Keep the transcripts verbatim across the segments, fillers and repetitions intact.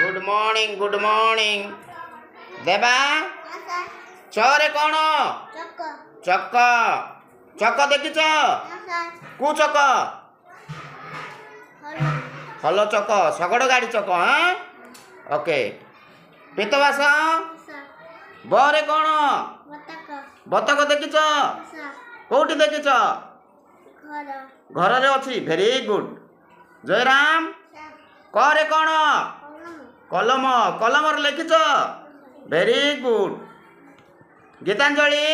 good morning good morning देवा चरे कौन चक चक देखी कू चक हलो चक सगड़ गाड़ी चक हाँ ओके पीतवास बरे कौन बतक देखी कौटी देखी घर अच्छी वेरी गुड जयराम करे कौन कलम कलम लिखिच वेरी गुड गीतांजलि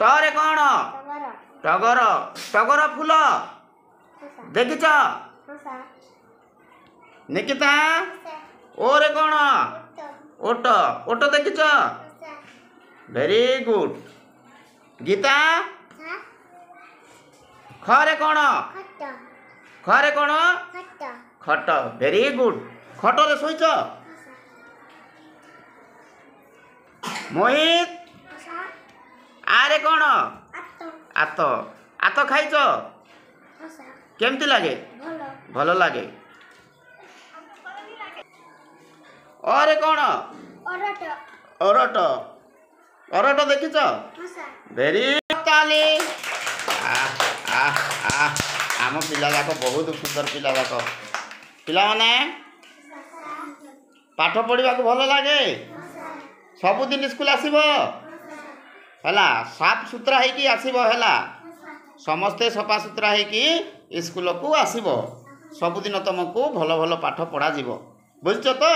टरे कौन टगर टगर फूल देखिच निकिता ओरे कौन ओट ओट देखिच वेरी गुड गीता खरे कौन खरे कौन खट वेरी गुड खटरे शोच मोहित आरे कौन आत आत खाइच केमती लगे भल लगे अरे कौन अरट अरट देखिच वेरी ताली आम पाक बहुत सुंदर पाक पा पाठ पढ़ा भल लगे सबुदिन स्कूल आसब है साफ सुतरा होगी आसबला समस्ते सफा सुतरा होगी स्कूल को आसब सबुदिन तुमको भल भल पाठ पढ़ा बुझ तो